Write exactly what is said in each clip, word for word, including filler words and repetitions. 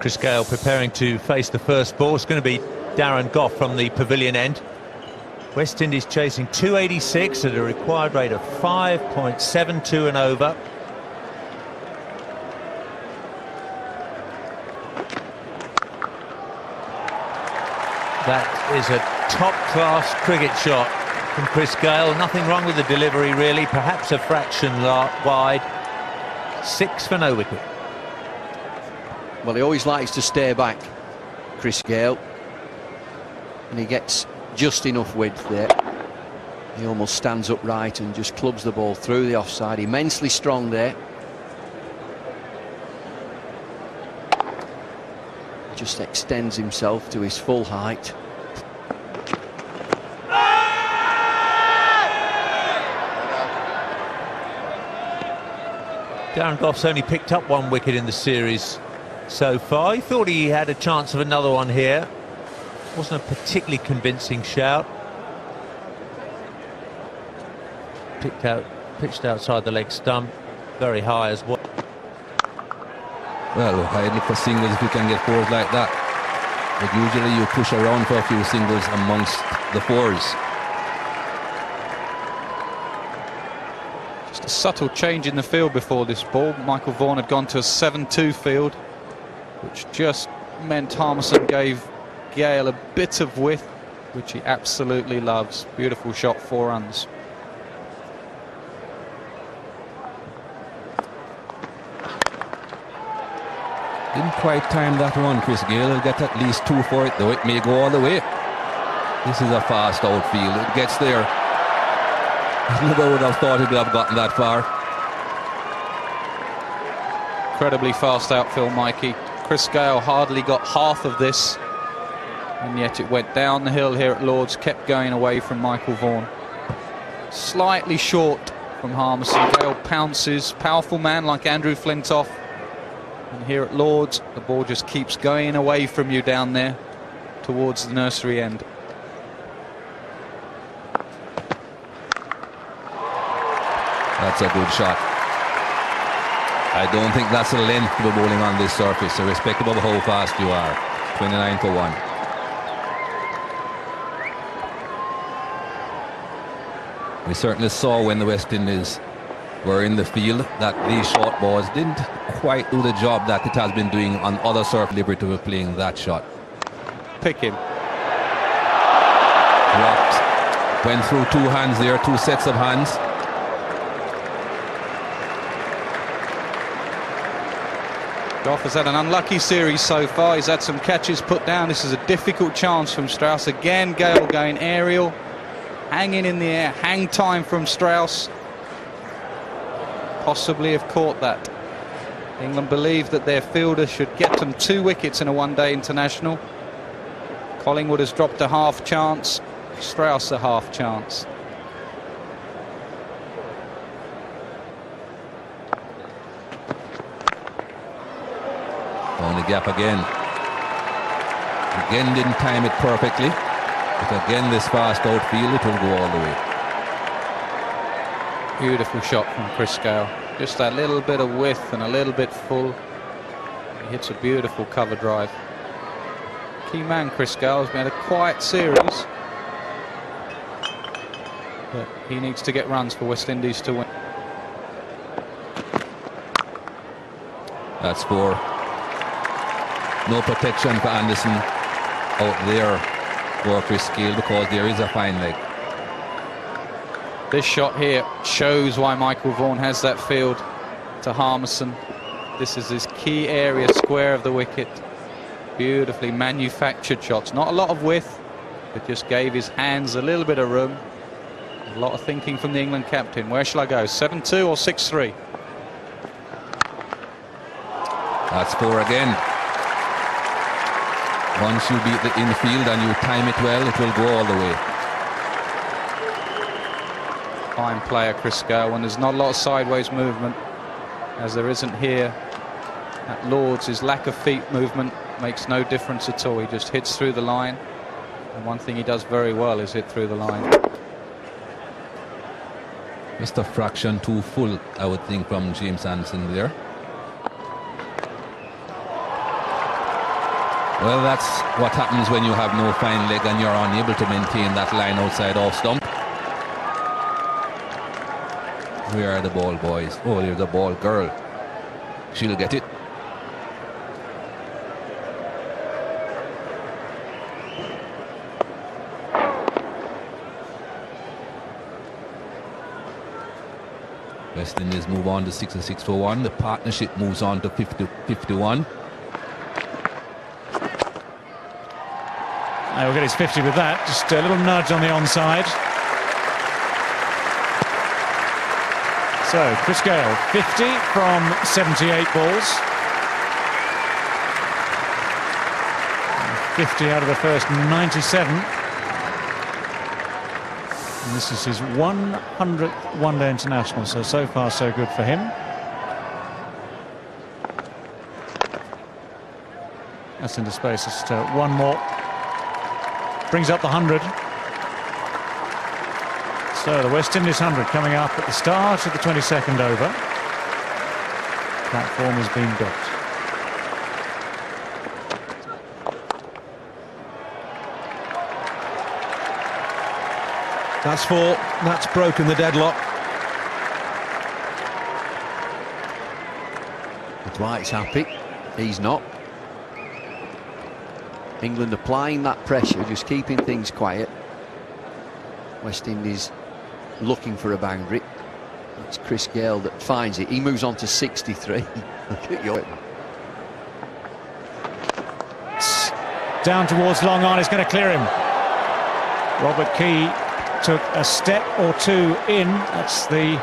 Chris Gayle preparing to face the first ball. It's going to be Darren Goff from the pavilion end. West Indies chasing two eighty-six at a required rate of five point seven two and over. That is a top-class cricket shot from Chris Gayle. Nothing wrong with the delivery, really. Perhaps a fraction wide. Six for no wicket. Well, he always likes to stay back, Chris Gayle. And he gets just enough width there. He almost stands upright and just clubs the ball through the offside. Immensely strong there. Just extends himself to his full height. Darren Gough's only picked up one wicket in the series so far. He thought he had a chance of another one here. Wasn't a particularly convincing shout. Picked out, pitched outside the leg stump, very high as well. Well, I look for singles if you can get fours like that. But usually you push around for a few singles amongst the fours. Just a subtle change in the field before this ball. Michael Vaughan had gone to a seven two field, which just meant Harmison gave Gayle a bit of width, which he absolutely loves. Beautiful shot, four runs. Didn't quite time that one, Chris Gayle. He'll get at least two for it, though it may go all the way. This is a fast outfield. It gets there. Never would have thought he would have gotten that far. Incredibly fast outfield, Mikey. Chris Gayle hardly got half of this. And yet it went down the hill here at Lords, kept going away from Michael Vaughan. Slightly short from Harmison. Gayle pounces. Powerful man like Andrew Flintoff. And here at Lords, the ball just keeps going away from you down there towards the nursery end. That's a good shot. I don't think that's the length of the bowling on this surface, so irrespective of how fast you are. twenty-nine for one. We certainly saw when the West Indies were in the field that these short balls didn't quite do the job that it has been doing on other surface. Liberty were playing that shot. Pick him. Dropped. Went through two hands there, two sets of hands. Gough has had an unlucky series so far. He's had some catches put down. This is a difficult chance from Strauss. Again, Gayle going aerial. Hanging in the air, hang time from Strauss. Possibly have caught that. England believe that their fielder should get them two wickets in a one-day international. Collingwood has dropped a half chance, Strauss a half chance. On the gap again. Again didn't time it perfectly. But again, this fast outfield, it will go all the way. Beautiful shot from Chris Gayle. Just that little bit of width and a little bit full. He hits a beautiful cover drive. Key man, Chris Gayle, has been a quiet series. But he needs to get runs for West Indies to win. That's four. No protection for Anderson out there. For Chris Gayle, because there is a fine leg. This shot here shows why Michael Vaughan has that field to Harmison. This is his key area, square of the wicket. Beautifully manufactured shots. Not a lot of width, but just gave his hands a little bit of room. A lot of thinking from the England captain. Where shall I go? seven two or six three? That's four again. Once you beat the infield and you time it well, it will go all the way. Fine player, Chris Gayle, and there's not a lot of sideways movement, as there isn't here at Lords. His lack of feet movement makes no difference at all. He just hits through the line, and one thing he does very well is hit through the line. Just a fraction too full, I would think, from James Anderson there. Well, that's what happens when you have no fine leg and you're unable to maintain that line outside off stump. Where are the ball boys? Oh, there's the ball girl. She'll get it. West Indies move on to six or six for one. The partnership moves on to fifty, fifty-one. He'll get his fifty with that. Just a little nudge on the onside. So, Chris Gayle, fifty from seventy-eight balls. fifty out of the first ninety-seven. And this is his one hundredth one-day international, so, so far so good for him. That's into space, just uh, one more. Brings up the hundred. So the West Indies hundred coming up at the start of the twenty-second over. Platform has been built. That's four. That's broken the deadlock. Dwight's happy. He's not. England applying that pressure, just keeping things quiet. West Indies looking for a boundary. It's Chris Gayle that finds it. He moves on to sixty-three. Look at your... Down towards long on, he's going to clear him. Robert Key took a step or two in. That's the,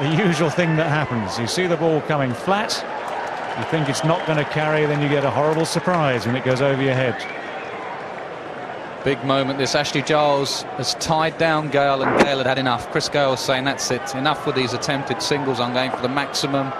the usual thing that happens. You see the ball coming flat. You think it's not going to carry, then you get a horrible surprise when it goes over your head. Big moment this. Ashley Giles has tied down Gayle, and Gayle had had enough. Chris Gayle saying that's it, enough with these attempted singles, I'm going for the maximum,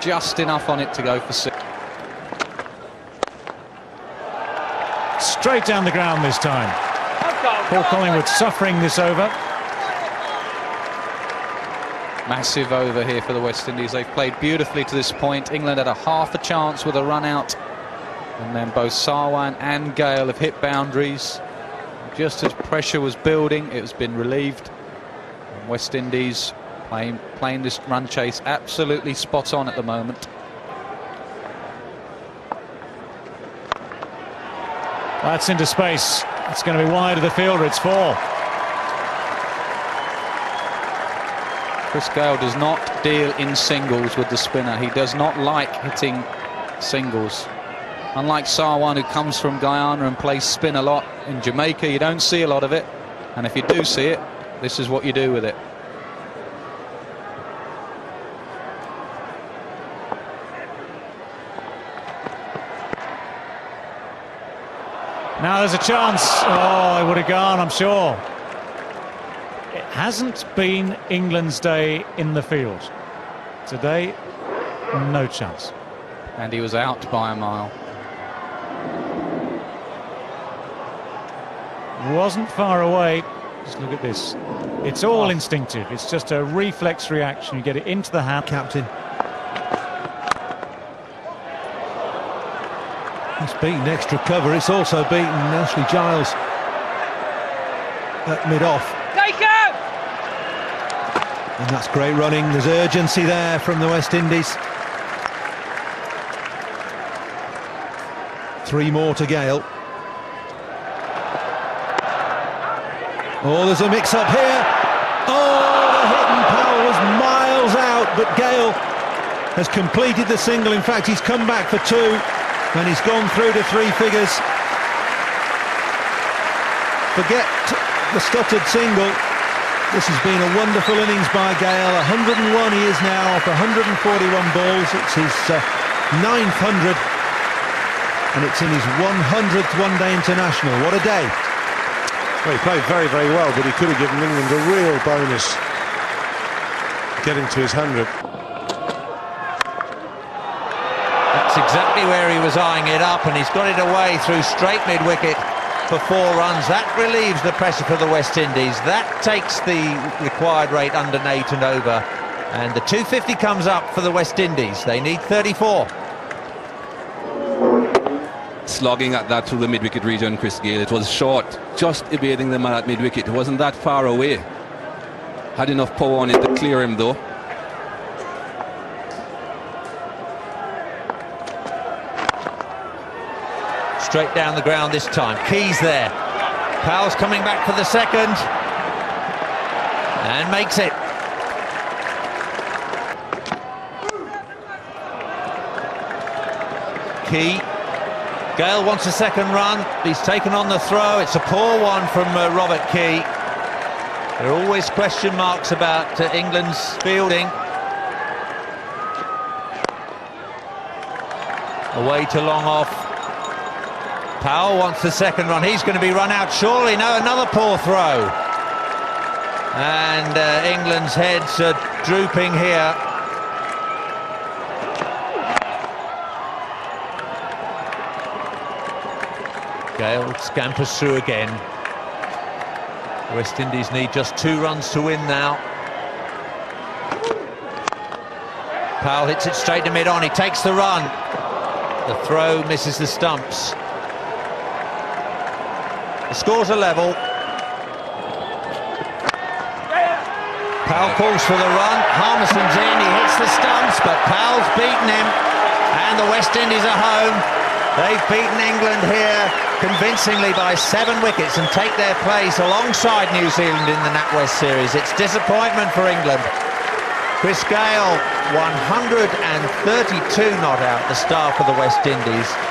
just enough on it to go for six. Straight down the ground this time. Paul Collingwood suffering this over. Massive over here for the West Indies. They've played beautifully to this point. England had a half a chance with a run out, and then both Sarwan and Gayle have hit boundaries. Just as pressure was building, it has been relieved. And West Indies playing, playing this run chase absolutely spot on at the moment. That's into space. It's going to be wide of the fielder. It's four. Chris Gayle does not deal in singles with the spinner. He does not like hitting singles. Unlike Sarwan, who comes from Guyana and plays spin a lot, in Jamaica you don't see a lot of it. And if you do see it, this is what you do with it. Now there's a chance. Oh, it would have gone, I'm sure. It hasn't been England's day in the field. Today, no chance. And he was out by a mile. Wasn't far away. Just look at this. It's all oh. instinctive. It's just a reflex reaction. You get it into the hand. Captain. It's beaten extra cover. It's also beaten Ashley Giles at mid-off. And that's great running. There's urgency there from the West Indies. Three more to Gayle. Oh, there's a mix-up here. Oh, the Hutton Powell was miles out, but Gayle has completed the single. In fact, he's come back for two, and he's gone through to three figures. Forget the stuttered single. This has been a wonderful innings by Gayle. one hundred and one he is now off one hundred and forty-one balls. It's his uh, nine hundred, and it's in his one hundredth one-day international. What a day. Well, he played very, very well, but he could have given England a real bonus getting to his one hundred. That's exactly where he was eyeing it up, and he's got it away through straight mid-wicket for four runs. That relieves the pressure for the West Indies. That takes the required rate under eight and over, and the two fifty comes up for the West Indies. They need thirty-four. slogging at that through the mid-wicket region, Chris Gayle. It was short, just evading the man at mid-wicket. It wasn't that far away. Had enough power on it to clear him, though. Straight down the ground this time. Key's there. Powell's coming back for the second. And makes it. Key. Gayle wants a second run. He's taken on the throw. It's a poor one from uh, Robert Key. There are always question marks about uh, England's fielding. Away to long off. Powell wants the second run. He's going to be run out surely. No, another poor throw. And uh, England's heads are drooping here. Gayle scampers through again. West Indies need just two runs to win now. Powell hits it straight to mid-on. He takes the run. The throw misses the stumps. The scores are level. Powell calls for the run. Harmison's in. He hits the stumps, but Powell's beaten him. And the West Indies are home. They've beaten England here convincingly by seven wickets and take their place alongside New Zealand in the NatWest Series. It's disappointment for England. Chris Gayle, one hundred thirty-two not out, the star for the West Indies.